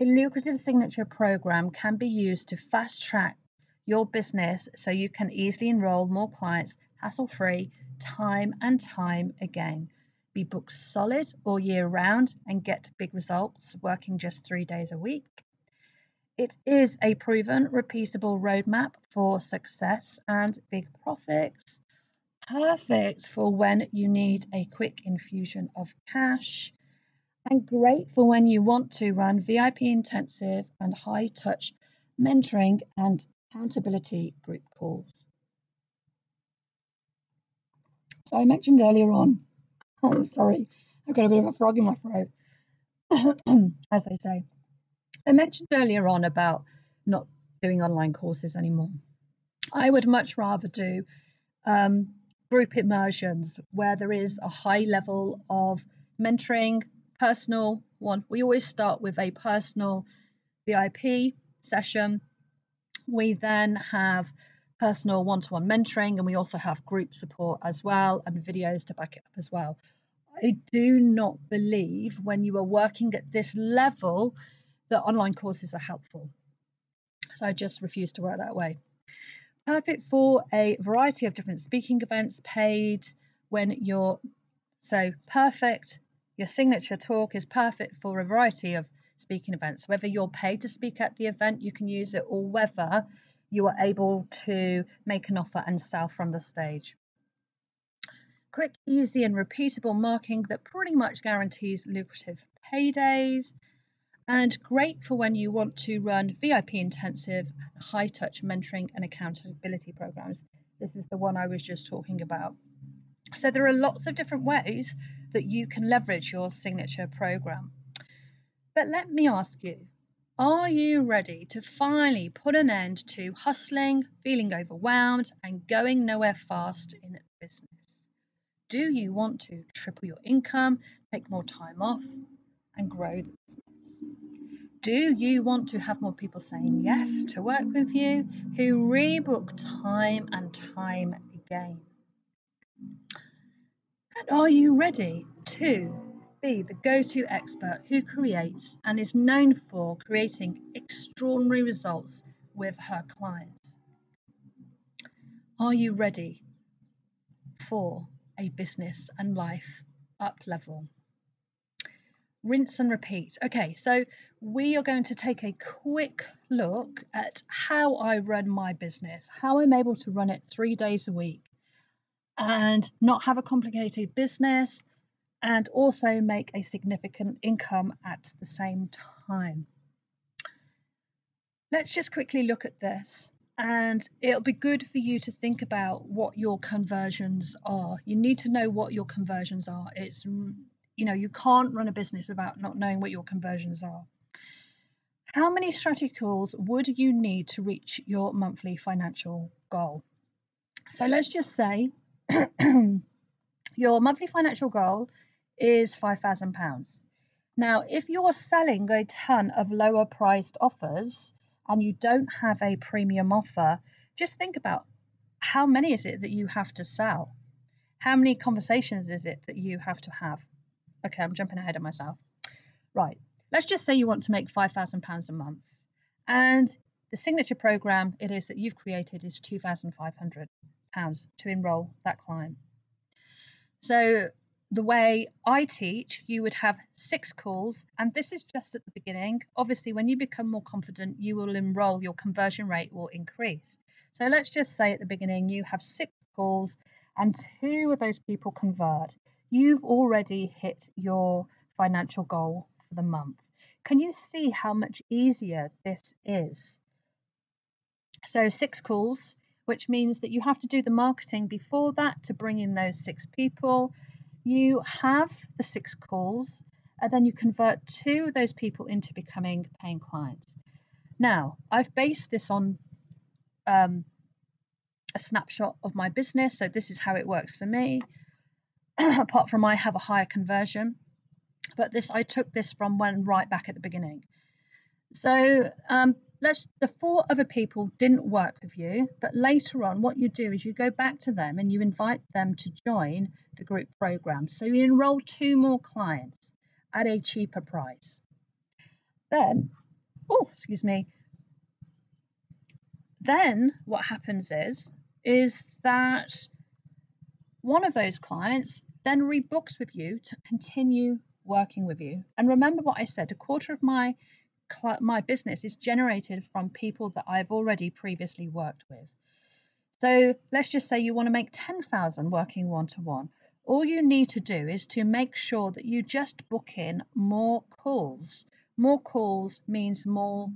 A lucrative signature program can be used to fast track your business so you can easily enroll more clients hassle-free time and time again. Be booked solid all year round and get big results working just 3 days a week. It is a proven, repeatable roadmap for success and big profits. Perfect for when you need a quick infusion of cash. And great for when you want to run VIP intensive and high touch mentoring and accountability group calls. So I mentioned earlier on, oh sorry, I've got a bit of a frog in my throat, as they say. I mentioned earlier on about not doing online courses anymore. I would much rather do group immersions where there is a high level of mentoring. Personal one, we always start with a personal VIP session. We then have personal one-to-one mentoring, and we also have group support as well and videos to back it up as well. I do not believe when you are working at this level that online courses are helpful. So I just refuse to work that way. Perfect for a variety of different speaking events, paid when you're so perfect. Your signature talk is perfect for a variety of speaking events. Whether you're paid to speak at the event, you can use it, or whether you are able to make an offer and sell from the stage. Quick, easy, and repeatable marketing that pretty much guarantees lucrative paydays. And great for when you want to run VIP intensive, high-touch mentoring and accountability programs. This is the one I was just talking about. So there are lots of different ways that you can leverage your signature program. But let me ask you, are you ready to finally put an end to hustling, feeling overwhelmed, and going nowhere fast in business? Do you want to triple your income, take more time off, and grow the business? Do you want to have more people saying yes to work with you who rebook time and time again? And are you ready to be the go-to expert who creates and is known for creating extraordinary results with her clients? Are you ready for a business and life up level? Rinse and repeat. Okay, so we are going to take a quick look at how I run my business, how I'm able to run it 3 days a week. and not have a complicated business and also make a significant income at the same time. Let's just quickly look at this, and it'll be good for you to think about what your conversions are. You need to know what your conversions are. It's, you know, you can't run a business without not knowing what your conversions are. How many strategy calls would you need to reach your monthly financial goal? So let's just say your monthly financial goal is £5,000. Now, if you're selling a ton of lower priced offers and you don't have a premium offer, just think about how many is it that you have to sell? How many conversations is it that you have to have? Okay, I'm jumping ahead of myself. Right, let's just say you want to make £5,000 a month, and the signature program it is that you've created is £2,500 to enroll that client. So the way I teach, you would have 6 calls, and this is just at the beginning. Obviously, when you become more confident, you will enroll, your conversion rate will increase. So let's just say at the beginning you have 6 calls and 2 of those people convert. You've already hit your financial goal for the month. Can you see how much easier this is? So 6 calls, which means that you have to do the marketing before that to bring in those 6 people. You have the 6 calls, and then you convert 2 of those people into becoming paying clients. Now, I've based this on a snapshot of my business, so this is how it works for me. Apart from I have a higher conversion, but this, I took this from when right back at the beginning. So the 4 other people didn't work with you, but later on what you do is you go back to them and you invite them to join the group program. So you enroll 2 more clients at a cheaper price. Then, Then what happens is that one of those clients then rebooks with you to continue working with you. And remember what I said, a quarter of my business is generated from people that I've already previously worked with. So let's just say you want to make 10,000 working one-to-one. All you need to do is to make sure that you just book in more calls. More calls means more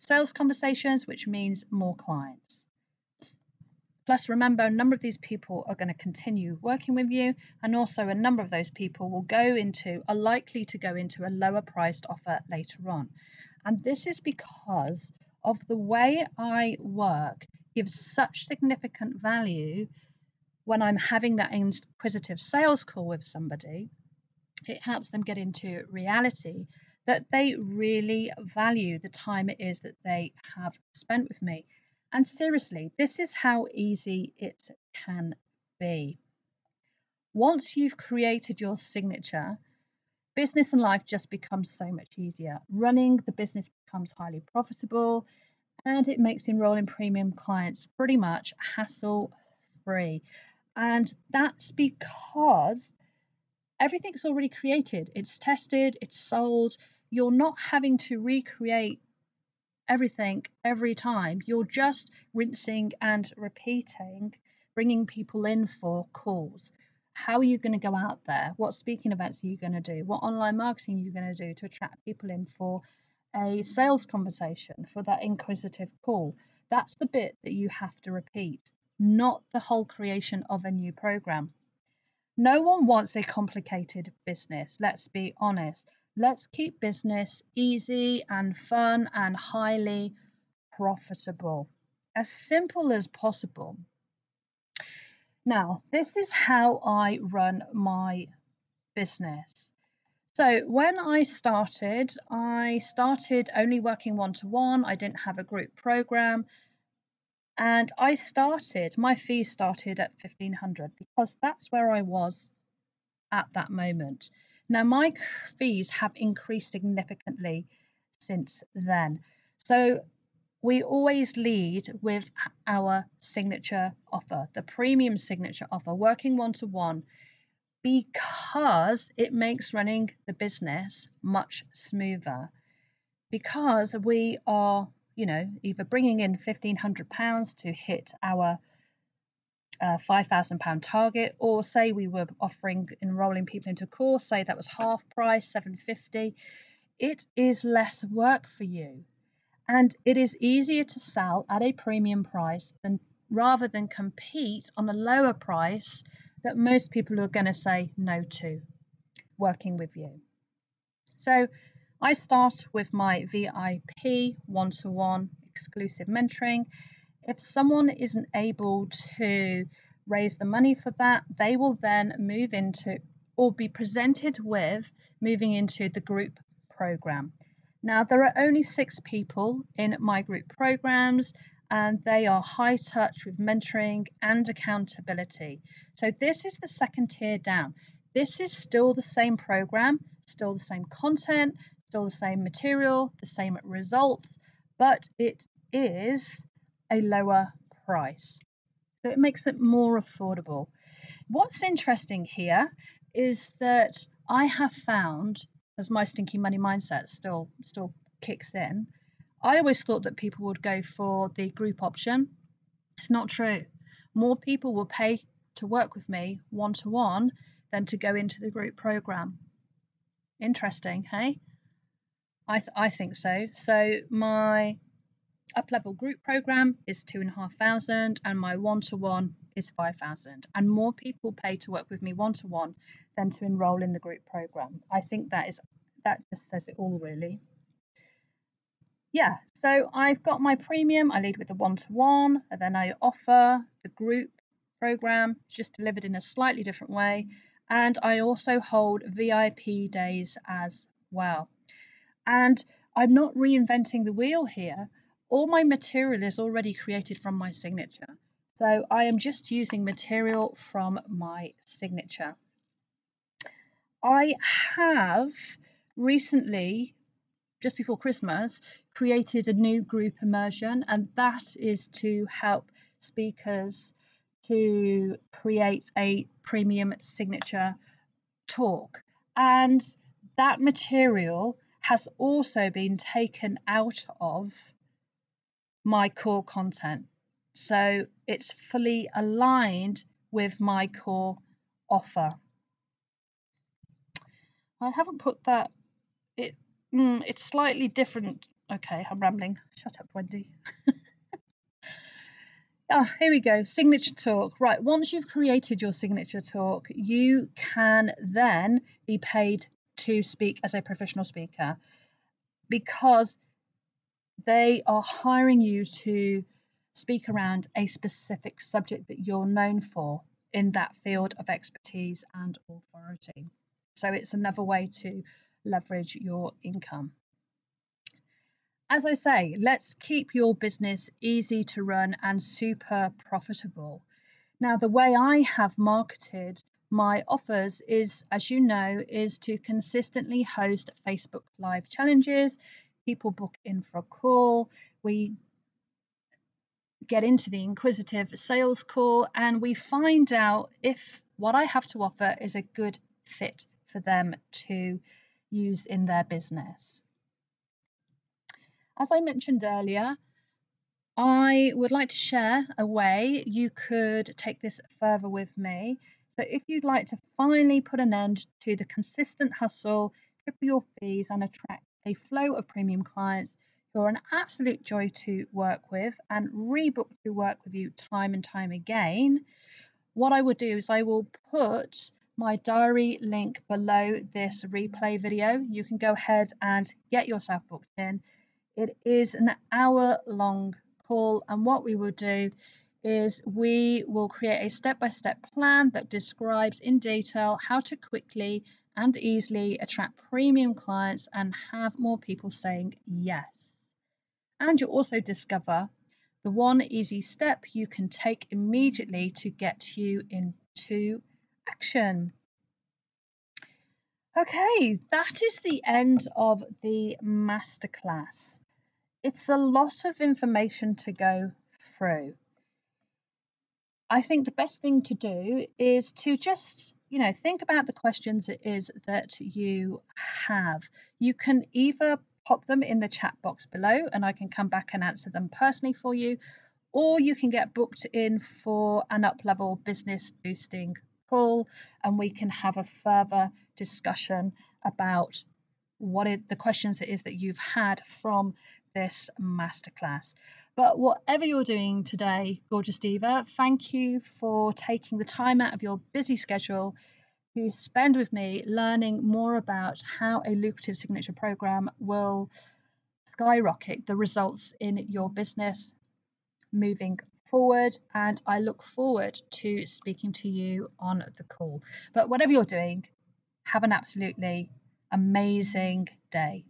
sales conversations, which means more clients. Plus, remember, a number of these people are going to continue working with you, and also a number of those people will are likely to go into a lower priced offer later on. And this is because of the way I work gives such significant value when I'm having that inquisitive sales call with somebody. It helps them get into reality that they really value the time it is that they have spent with me. And seriously, this is how easy it can be. Once you've created your signature, business and life just becomes so much easier. Running the business becomes highly profitable, and it makes enrolling premium clients pretty much hassle-free. And that's because everything's already created. It's tested, it's sold. You're not having to recreate everything every time. You're just rinsing and repeating, bringing people in for calls. How are you going to go out there? What speaking events are you going to do? What online marketing are you going to do to attract people in for a sales conversation, for that inquisitive call? That's the bit that you have to repeat, not the whole creation of a new program. No one wants a complicated business, let's be honest. Let's keep business easy and fun and highly profitable, as simple as possible. Now, this is how I run my business. So when I started only working one-to-one. I didn't have a group program. And my fees started at $1,500 because that's where I was at that moment. Now, my fees have increased significantly since then. So we always lead with our signature offer, the premium signature offer, working one-to-one, because it makes running the business much smoother. Because we are, either bringing in £1,500 to hit our £5,000 target, or say we were offering enrolling people into a course, say that was half price, £7.50, it is less work for you. And it is easier to sell at a premium price rather than compete on a lower price that most people are going to say no to working with you. So I start with my VIP one-to-one exclusive mentoring. If someone isn't able to raise the money for that, they will then move into or be presented with moving into the group program. Now, there are only 6 people in my group programs, and they are high touch with mentoring and accountability. So this is the second tier down. This is still the same program, still the same content, still the same material, the same results, but it is a lower price, so it makes it more affordable. What's interesting here is that I have found, as my stinky money mindset still kicks in, I always thought that people would go for the group option. It's not true. More people will pay to work with me one-to-one than to go into the group program. Interesting, hey? I think so. So my up-level group program is £2,500 and my one-to-one is £5,000, and more people pay to work with me one-to-one than to enroll in the group program. I think that just says it all, really. Yeah, so I've got my premium. I lead with the one-to-one, and then I offer the group program, just delivered in a slightly different way, and I also hold VIP days as well. And I'm not reinventing the wheel here. All my material is already created from my signature. So I am just using material from my signature. I have recently, just before Christmas, created a new group immersion, and that is to help speakers to create a premium signature talk. And that material has also been taken out of my core content, so it's fully aligned with my core offer. I haven't put that, it's slightly different. Okay, I'm rambling. Shut up, Wendy. Oh, here we go, signature talk. Right, once you've created your signature talk, you can then be paid to speak as a professional speaker, because they are hiring you to speak around a specific subject that you're known for in that field of expertise and authority. So it's another way to leverage your income. As I say, let's keep your business easy to run and super profitable. Now, the way I have marketed my offers is, as you know, is to consistently host Facebook Live challenges. People book in for a call, we get into the inquisitive sales call, and we find out if what I have to offer is a good fit for them to use in their business. As I mentioned earlier, I would like to share a way you could take this further with me. So if you'd like to finally put an end to the consistent hustle, triple your fees, and attract a flow of premium clients who are an absolute joy to work with and rebook to work with you time and time again, what I would do is I will put my diary link below this replay video. You can go ahead and get yourself booked in. It is an hour-long call, and what we will do is we will create a step-by-step plan that describes in detail how to quickly and easily attract premium clients and have more people saying yes. And you'll also discover the one easy step you can take immediately to get you into action. Okay, that is the end of the masterclass. It's a lot of information to go through. I think the best thing to do is to just, think about the questions it is that you have. You can either pop them in the chat box below and I can come back and answer them personally for you, or you can get booked in for an up-level business boosting call, and we can have a further discussion about what the questions it is that you've had from this masterclass. But whatever you're doing today, gorgeous diva, thank you for taking the time out of your busy schedule to spend with me learning more about how a lucrative signature program will skyrocket the results in your business moving forward. And I look forward to speaking to you on the call. But whatever you're doing, have an absolutely amazing day.